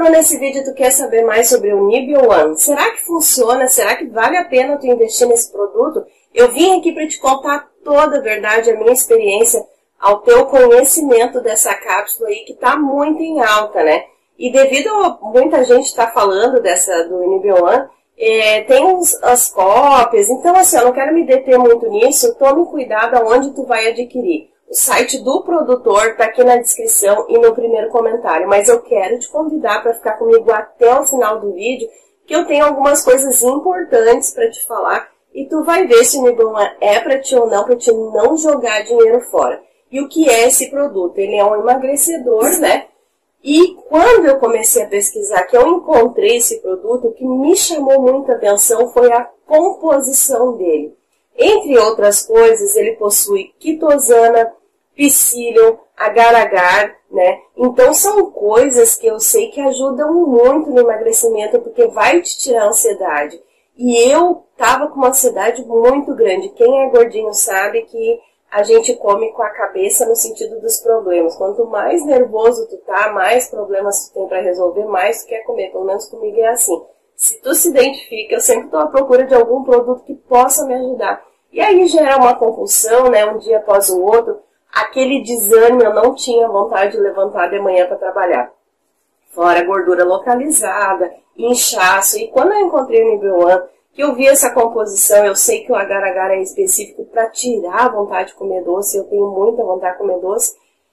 entrou nesse vídeo e tu quer saber mais sobre o Inibe One, será que funciona? Será que vale a pena tu investir nesse produto? Eu vim aqui para te contar toda a verdade, a minha experiência, ao teu conhecimento dessa cápsula aí que está muito em alta, né? E devido a muita gente estar falando do Inibe One, tem as cópias, então assim, eu não quero me deter muito nisso, tome cuidado aonde tu vai adquirir. O site do produtor está aqui na descrição e no primeiro comentário, mas eu quero te convidar para ficar comigo até o final do vídeo, que eu tenho algumas coisas importantes para te falar e tu vai ver se o Inibe One é para ti ou não, para te não jogar dinheiro fora. E o que é esse produto? Ele é um emagrecedor, né? E quando eu comecei a pesquisar, que eu encontrei esse produto, o que me chamou muita atenção foi a composição dele. Entre outras coisas, ele possui quitosana, Psyllium, agar-agar, né? Então são coisas que eu sei que ajudam muito no emagrecimento, porque vai te tirar a ansiedade. E eu tava com uma ansiedade muito grande. Quem é gordinho sabe que a gente come com a cabeça no sentido dos problemas. Quanto mais nervoso tu tá, mais problemas tu tem para resolver, mais tu quer comer. Pelo menos comigo é assim. Se tu se identifica, eu sempre tô à procura de algum produto que possa me ajudar. E aí gera uma compulsão, né? Um dia após o outro. Aquele desânimo, eu não tinha vontade de levantar de manhã para trabalhar. Fora gordura localizada, inchaço. E quando eu encontrei o Inibe One, que eu vi essa composição, eu sei que o agar-agar é específico para tirar a vontade de comer doce, eu tenho muita vontade de comer doce,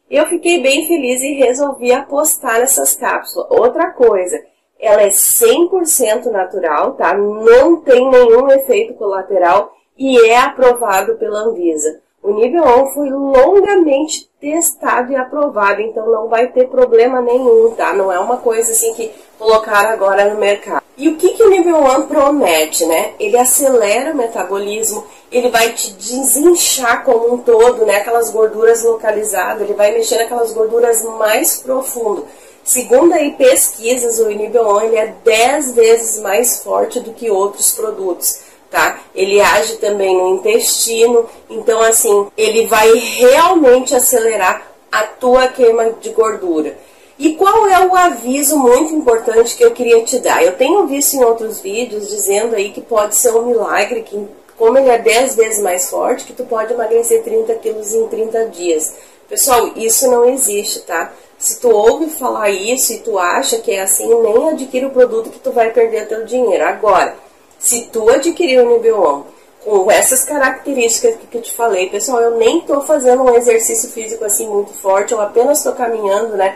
eu fiquei bem feliz e resolvi apostar nessas cápsulas. Outra coisa, ela é 100% natural, tá? Não tem nenhum efeito colateral e é aprovado pela Anvisa. O Inibe One foi longamente testado e aprovado, então não vai ter problema nenhum, tá? Não é uma coisa assim que colocaram agora no mercado. E o que o Inibe One promete, né? Ele acelera o metabolismo, ele vai te desinchar como um todo, né? Aquelas gorduras localizadas, ele vai mexer naquelas gorduras mais profundas. Segundo aí pesquisas, o Inibe One ele é 10 vezes mais forte do que outros produtos, tá? Ele age também no intestino, então assim, ele vai realmente acelerar a tua queima de gordura. E qual é o aviso muito importante que eu queria te dar? Eu tenho visto em outros vídeos dizendo aí que pode ser um milagre, que como ele é 10 vezes mais forte, que tu pode emagrecer 30 quilos em 30 dias. Pessoal, isso não existe, tá? Se tu ouve falar isso e tu acha que é assim, nem adquire o produto que tu vai perder teu dinheiro. Agora, se tu adquirir o Inibe One com essas características que eu te falei, pessoal, eu nem tô fazendo um exercício físico assim muito forte, eu apenas tô caminhando, né?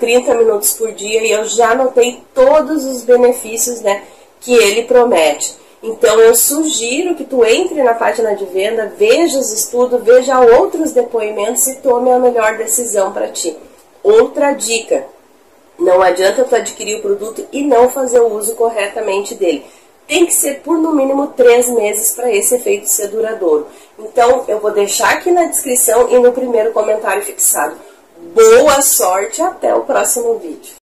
30 minutos por dia e eu já anotei todos os benefícios, né, que ele promete. Então eu sugiro que tu entre na página de venda, veja os estudos, veja outros depoimentos e tome a melhor decisão para ti. Outra dica, não adianta tu adquirir o produto e não fazer o uso corretamente dele. Tem que ser por no mínimo 3 meses para esse efeito ser duradouro. Então eu vou deixar aqui na descrição e no primeiro comentário fixado. Boa sorte, até o próximo vídeo.